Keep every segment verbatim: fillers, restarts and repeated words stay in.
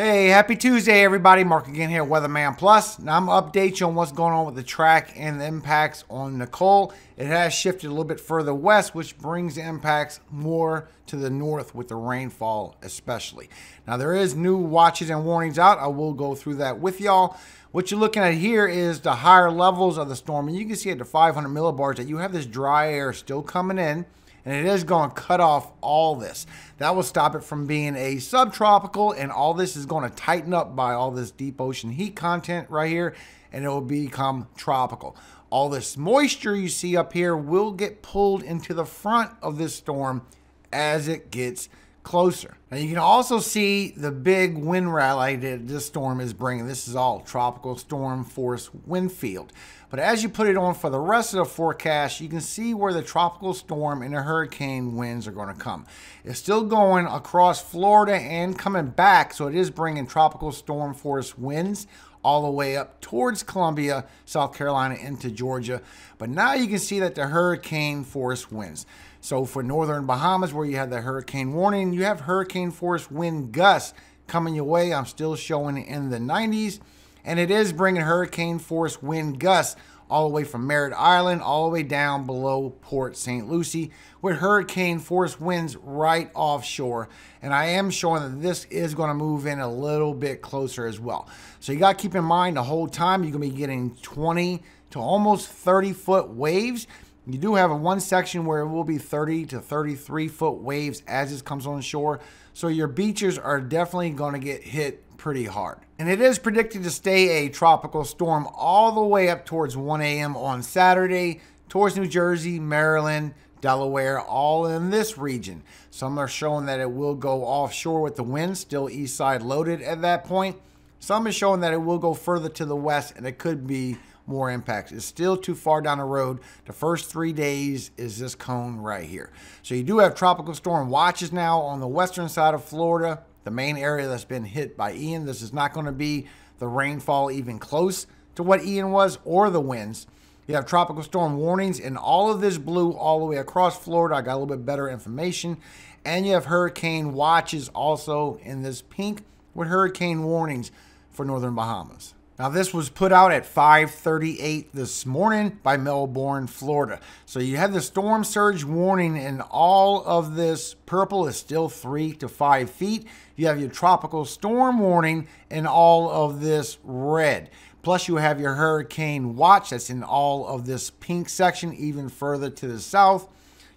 Hey, happy Tuesday, everybody. Mark again here, WeatherMan Plus. Now I'm going to update you on what's going on with the track and the impacts on Nicole. It has shifted a little bit further west, which brings the impacts more to the north with the rainfall especially. Now there is new watches and warnings out. I will go through that with y'all. What you're looking at here is the higher levels of the storm. And you can see at the five hundred millibars that you have this dry air still coming in. And it is going to cut off all this. That will stop it from being a subtropical, and all this is going to tighten up by all this deep ocean heat content right here, and it will become tropical. All this moisture you see up here will get pulled into the front of this storm as it gets closer. Now you can also see the big wind rally that this storm is bringing. This is all tropical storm force wind field. But as you put it on for the rest of the forecast, you can see where the tropical storm and the hurricane winds are going to come. It's still going across Florida and coming back, so it is bringing tropical storm force winds all the way up towards Columbia, South Carolina, into Georgia. But now you can see that the hurricane force winds. So for northern Bahamas, where you have the hurricane warning, you have hurricane force wind gusts coming your way. I'm still showing in the nineties. And it is bringing hurricane force wind gusts all the way from Merritt Island, all the way down below Port Saint Lucie, with hurricane force winds right offshore. And I am showing that this is going to move in a little bit closer as well. So you got to keep in mind the whole time you're going to be getting twenty to almost thirty foot waves. You do have a one section where it will be thirty to thirty-three foot waves as this comes on shore. So your beachers are definitely going to get hit pretty hard. And it is predicted to stay a tropical storm all the way up towards one A M on Saturday towards New Jersey, Maryland, Delaware, all in this region. Some are showing that it will go offshore with the wind still east side loaded at that point. Some are showing that it will go further to the west and it could be more impacts. It's still too far down the road. The first three days is this cone right here. So you do have tropical storm watches now on the western side of Florida, the main area that's been hit by Ian. This is not going to be the rainfall even close to what Ian was or the winds. You have tropical storm warnings and all of this blue all the way across Florida. I got a little bit better information. And you have hurricane watches also in this pink with hurricane warnings for northern Bahamas. Now this was put out at five thirty-eight this morning by Melbourne, Florida. So you have the storm surge warning and all of this purple is still three to five feet. You have your tropical storm warning and all of this red. Plus you have your hurricane watch that's in all of this pink section even further to the south.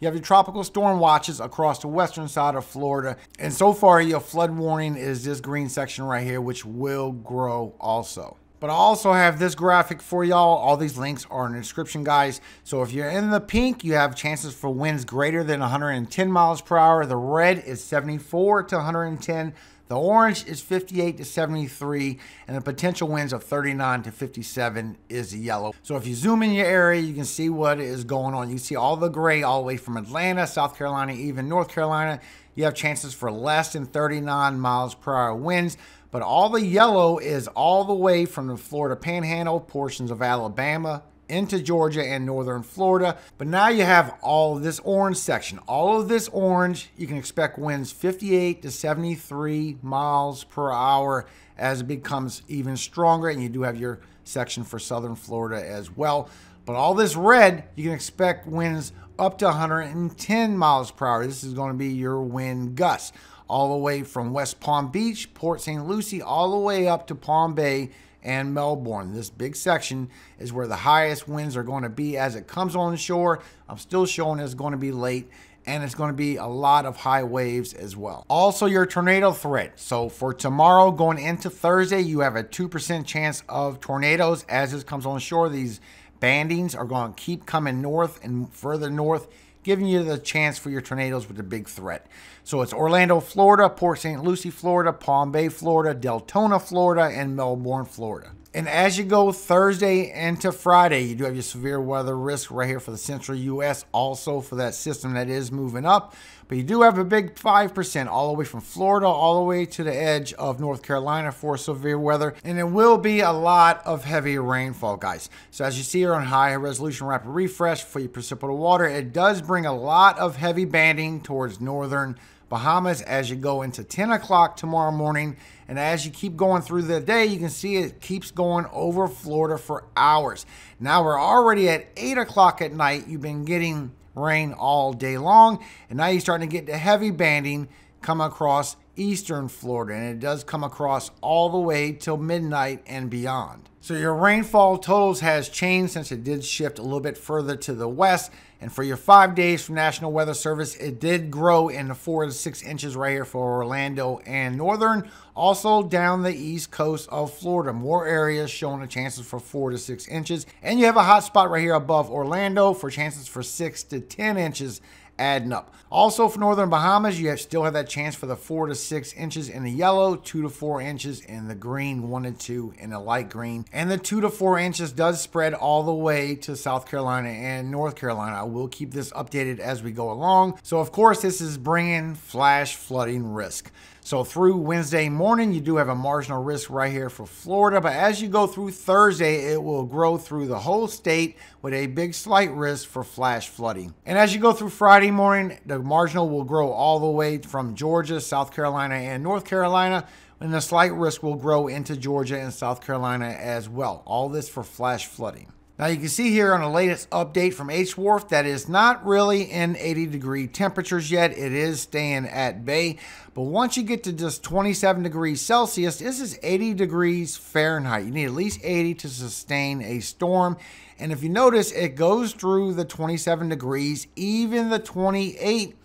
You have your tropical storm watches across the western side of Florida. And so far your flood warning is this green section right here, which will grow also. But I also have this graphic for y'all. All these links are in the description, guys. So if you're in the pink, you have chances for winds greater than one hundred ten miles per hour. The red is seventy-four to one hundred ten. The orange is fifty-eight to seventy-three. And the potential winds of thirty-nine to fifty-seven is the yellow. So if you zoom in your area, you can see what is going on. You can see all the gray all the way from Atlanta, South Carolina, even North Carolina. You have chances for less than thirty-nine miles per hour winds. But all the yellow is all the way from the Florida Panhandle, portions of Alabama, into Georgia and northern Florida. But now you have all of this orange section. All of this orange, you can expect winds fifty-eight to seventy-three miles per hour as it becomes even stronger. And you do have your section for southern Florida as well. But all this red, you can expect winds up to one hundred ten miles per hour. This is going to be your wind gust. All the way from West Palm Beach, Port Saint Lucie, all the way up to Palm Bay and Melbourne. This big section is where the highest winds are going to be as it comes on shore. I'm still showing it's going to be late, and it's going to be a lot of high waves as well. Also, your tornado threat. So for tomorrow going into Thursday, you have a two percent chance of tornadoes as this comes on shore. These bandings are going to keep coming north and further north, giving you the chance for your tornadoes with the big threat. So it's Orlando, Florida, Port Saint Lucie, Florida, Palm Bay, Florida, Deltona, Florida, and Melbourne, Florida. And as you go Thursday into Friday, you do have your severe weather risk right here for the central U S also for that system that is moving up. But you do have a big five percent all the way from Florida all the way to the edge of North Carolina for severe weather. And it will be a lot of heavy rainfall, guys. So as you see here on high resolution rapid refresh for your precipitable water, it does bring a lot of heavy banding towards northern Bahamas as you go into ten o'clock tomorrow morning. And as you keep going through the day, you can see it keeps going over Florida for hours. Now we're already at eight o'clock at night. You've been getting rain all day long. And now you're starting to get the heavy banding come across eastern Florida. And it does come across all the way till midnight and beyond. So your rainfall totals has changed since it did shift a little bit further to the west. And for your five days from National Weather Service, it did grow in the four to six inches right here for Orlando and northern. Also down the east coast of Florida, more areas showing the chances for four to six inches. And you have a hot spot right here above Orlando for chances for six to ten inches adding up. Also for northern Bahamas, you have still have that chance for the four to six inches in the yellow, two to four inches in the green, one and two in the light green. And the two to four inches does spread all the way to South Carolina and North Carolina. I will keep this updated as we go along. So of course, this is bringing flash flooding risk. So through Wednesday morning, you do have a marginal risk right here for Florida, but as you go through Thursday, it will grow through the whole state with a big slight risk for flash flooding. And as you go through Friday morning, the marginal will grow all the way from Georgia, South Carolina, and North Carolina, and the slight risk will grow into Georgia and South Carolina as well. All this for flash flooding. Now you can see here on the latest update from H Wharf that is not really in eighty degree temperatures yet. It is staying at bay. But once you get to just twenty-seven degrees Celsius, this is eighty degrees Fahrenheit. You need at least eighty to sustain a storm. And if you notice, it goes through the twenty-seven degrees, even the twenty-eight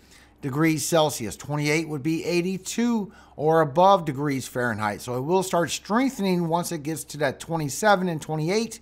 degrees Celsius. twenty-eight would be eighty-two or above degrees Fahrenheit. So it will start strengthening once it gets to that twenty-seven and twenty-eight.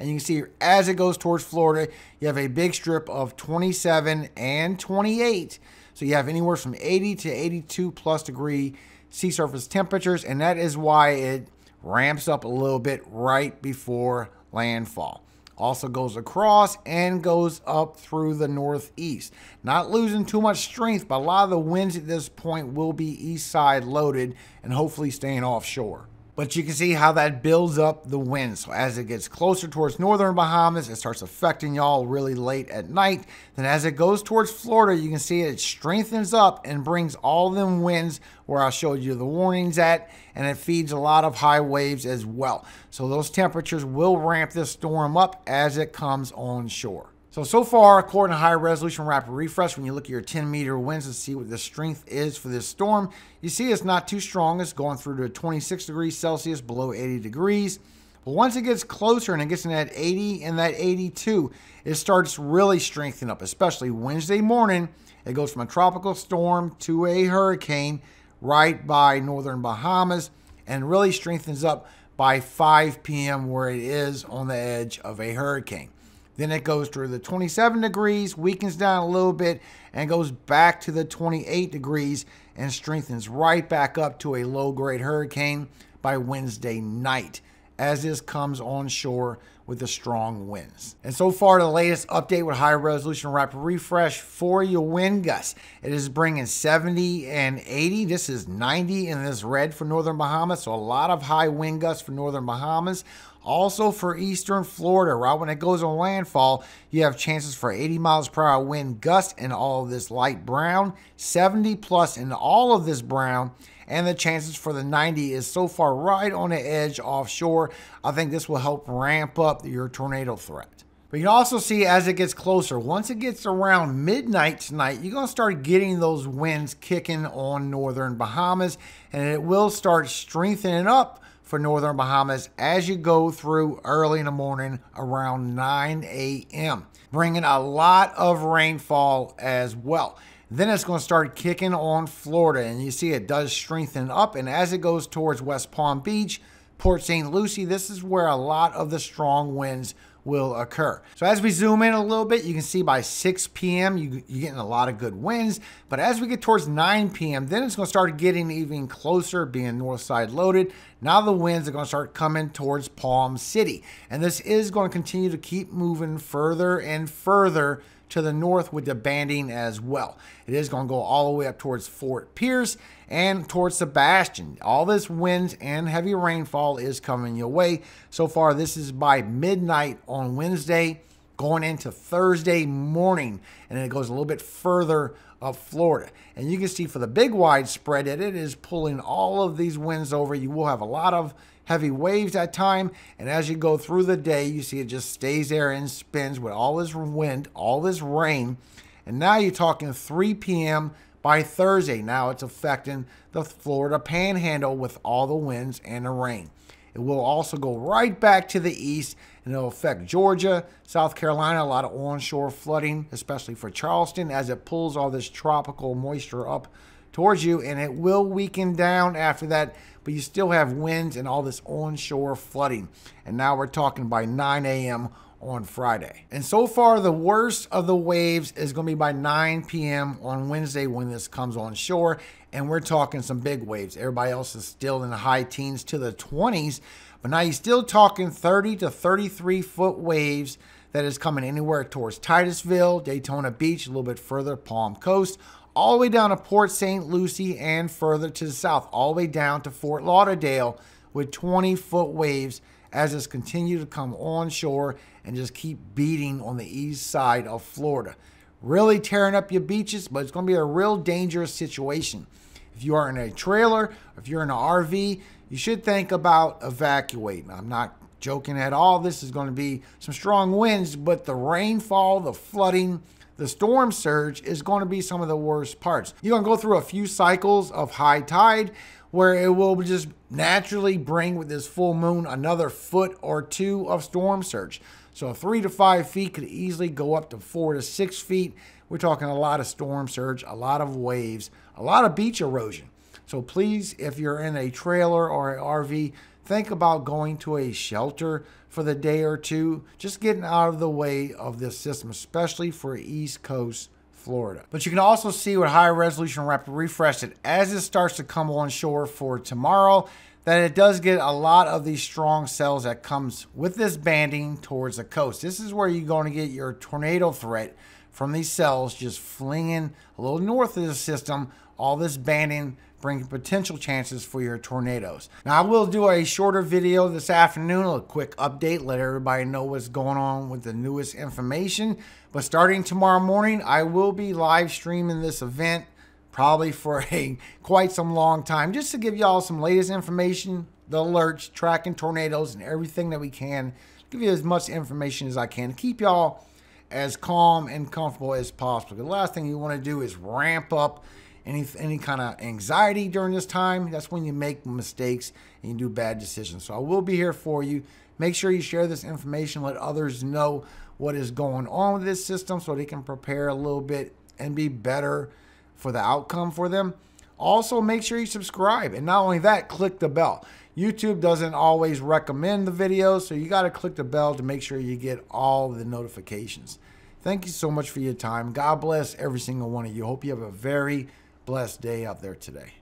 And you can see as it goes towards Florida, you have a big strip of twenty-seven and twenty-eight. So you have anywhere from eighty to eighty-two plus degree sea surface temperatures. And that is why it ramps up a little bit right before landfall. Also goes across and goes up through the northeast. Not losing too much strength, but a lot of the winds at this point will be east side loaded and hopefully staying offshore. But you can see how that builds up the wind. So as it gets closer towards northern Bahamas, it starts affecting y'all really late at night. Then as it goes towards Florida, you can see it strengthens up and brings all them winds where I showed you the warnings at, and it feeds a lot of high waves as well. So those temperatures will ramp this storm up as it comes on shore. So, so far, according to High Resolution Rapid Refresh, when you look at your ten meter winds and see what the strength is for this storm, you see it's not too strong. It's going through to twenty-six degrees Celsius, below eighty degrees. But once it gets closer and it gets in that eighty and that eighty-two, it starts really strengthening up, especially Wednesday morning. It goes from a tropical storm to a hurricane right by northern Bahamas and really strengthens up by five p m where it is on the edge of a hurricane. Then it goes through the twenty-seven degrees, weakens down a little bit, and goes back to the twenty-eight degrees and strengthens right back up to a low-grade hurricane by Wednesday night as this comes on shore with the strong winds. And so far, the latest update with High Resolution Rapid Refresh for your wind gusts. It is bringing seventy and eighty. This is ninety in this red for northern Bahamas, so a lot of high wind gusts for northern Bahamas. Also for eastern Florida, right when it goes on landfall, you have chances for eighty miles per hour wind gust in all of this light brown, seventy plus in all of this brown, and the chances for the ninety is so far right on the edge offshore. I think this will help ramp up your tornado threat. But you can also see as it gets closer, once it gets around midnight tonight, you're going to start getting those winds kicking on northern Bahamas, and it will start strengthening up for northern Bahamas as you go through early in the morning around nine a m, bringing a lot of rainfall as well. Then it's going to start kicking on Florida, and you see it does strengthen up, and as it goes towards West Palm Beach, Port Saint Lucie, this is where a lot of the strong winds will occur. So as we zoom in a little bit, you can see by six p m, you, you're getting a lot of good winds. But as we get towards nine p m, then it's going to start getting even closer, being north side loaded. Now the winds are going to start coming towards Palm City. And this is going to continue to keep moving further and further to the north with the banding as well. It is going to go all the way up towards Fort Pierce and towards Sebastian. All this winds and heavy rainfall is coming your way. So far, this is by midnight on Wednesday, going into Thursday morning, and it goes a little bit further of Florida. And you can see for the big widespread that it is pulling all of these winds over. You will have a lot of heavy waves at time, and as you go through the day, you see it just stays there and spins with all this wind, all this rain. And now you're talking three p m by Thursday. Now it's affecting the Florida panhandle with all the winds and the rain. It will also go right back to the east, and it'll affect Georgia, South Carolina, a lot of onshore flooding, especially for Charleston, as it pulls all this tropical moisture up towards you, and it will weaken down after that, but you still have winds and all this onshore flooding. And now we're talking by nine a m on Friday. And so far, the worst of the waves is going to be by nine p m on Wednesday when this comes on shore, and we're talking some big waves. Everybody else is still in the high teens to the twenties, but now you're still talking thirty to thirty-three foot waves that is coming anywhere towards Titusville, Daytona Beach, a little bit further, Palm Coast, all the way down to Port Saint Lucie and further to the south, all the way down to Fort Lauderdale with twenty foot waves as it's continued to come onshore and just keep beating on the east side of Florida. Really tearing up your beaches, but it's going to be a real dangerous situation. If you are in a trailer, if you're in an R V, you should think about evacuating. I'm not joking at all. This is going to be some strong winds, but the rainfall, the flooding, the storm surge is going to be some of the worst parts. You're going to go through a few cycles of high tide, where it will just naturally bring with this full moon another foot or two of storm surge. So three to five feet could easily go up to four to six feet. We're talking a lot of storm surge, a lot of waves, a lot of beach erosion. So please, if you're in a trailer or an R V, think about going to a shelter for the day or two, just getting out of the way of this system, especially for East Coast Florida. But you can also see with high resolution rapid refresh that as it starts to come on shore for tomorrow, that it does get a lot of these strong cells that comes with this banding towards the coast. This is where you're going to get your tornado threat from these cells just flinging a little north of the system. All this banding bringing potential chances for your tornadoes. Now I will do a shorter video this afternoon, a quick update, let everybody know what's going on with the newest information. But starting tomorrow morning, I will be live streaming this event probably for a quite some long time, just to give y'all some latest information, the alerts, tracking tornadoes and everything that we can, give you as much information as I can to keep y'all as calm and comfortable as possible. The last thing you want to do is ramp up Any, any kind of anxiety during this time. That's when you make mistakes and you do bad decisions. So I will be here for you. Make sure you share this information. Let others know what is going on with this system so they can prepare a little bit and be better for the outcome for them. Also, make sure you subscribe. And not only that, click the bell. YouTube doesn't always recommend the videos, so you got to click the bell to make sure you get all the notifications. Thank you so much for your time. God bless every single one of you. Hope you have a very blessed day out there today.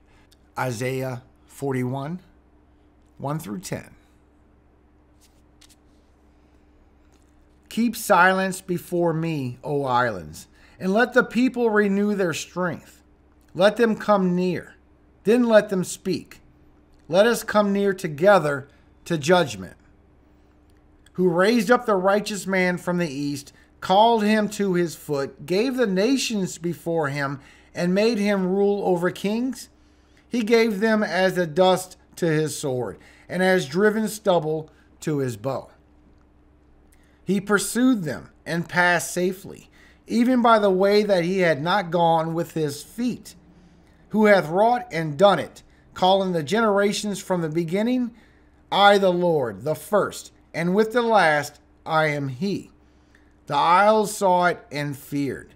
Isaiah forty-one, one through ten. Keep silence before me, O islands, and let the people renew their strength. Let them come near, then let them speak. Let us come near together to judgment. Who raised up the righteous man from the east, called him to his foot, gave the nations before him, and made him rule over kings. He gave them as the dust to his sword, and as driven stubble to his bow. He pursued them and passed safely, even by the way that he had not gone with his feet. Who hath wrought and done it, calling the generations from the beginning? I, the Lord, the first, and with the last, I am he. The isles saw it and feared.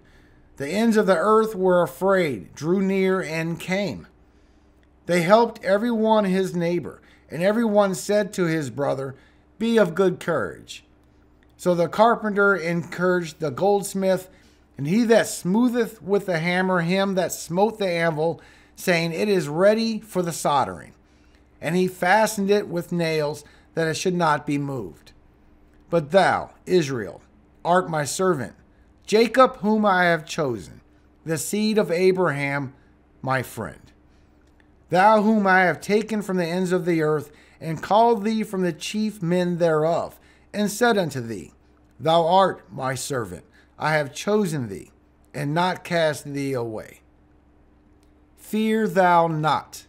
The ends of the earth were afraid, drew near and came. They helped every one his neighbor, and every one said to his brother, be of good courage. So the carpenter encouraged the goldsmith, and he that smootheth with the hammer him that smote the anvil, saying, it is ready for the soldering. And he fastened it with nails, that it should not be moved. But thou, Israel, art my servant, Jacob, whom I have chosen, the seed of Abraham, my friend. Thou whom I have taken from the ends of the earth, and called thee from the chief men thereof, and said unto thee, thou art my servant, I have chosen thee, and not cast thee away. Fear thou not,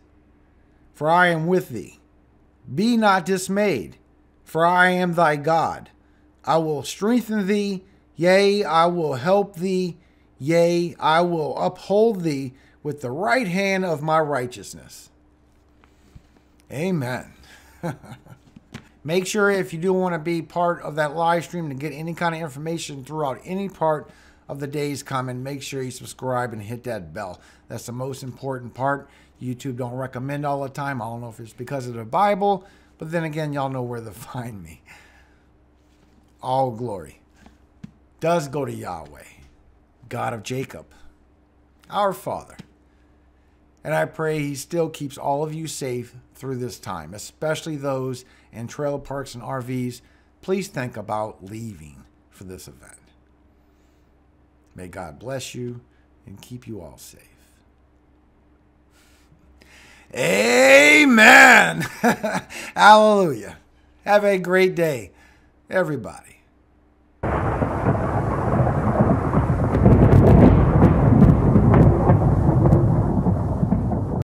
for I am with thee. Be not dismayed, for I am thy God. I will strengthen thee, yea, I will help thee, yea, I will uphold thee with the right hand of my righteousness. Amen. Make sure if you do want to be part of that live stream to get any kind of information throughout any part of the day's comment, make sure you subscribe and hit that bell. That's the most important part. YouTube don't recommend all the time. I don't know if it's because of the Bible, but then again, y'all know where to find me. All glory does go to Yahweh, God of Jacob, our Father. And I pray he still keeps all of you safe through this time, especially those in trailer parks and R Vs. Please think about leaving for this event. May God bless you and keep you all safe. Amen. Hallelujah. Have a great day, everybody.